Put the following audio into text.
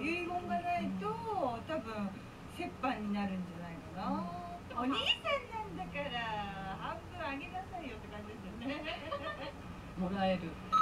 遺言がないと多分折半になるんじゃないかな。お兄さんなんだから半分あげなさいよって感じですよね。もらえる。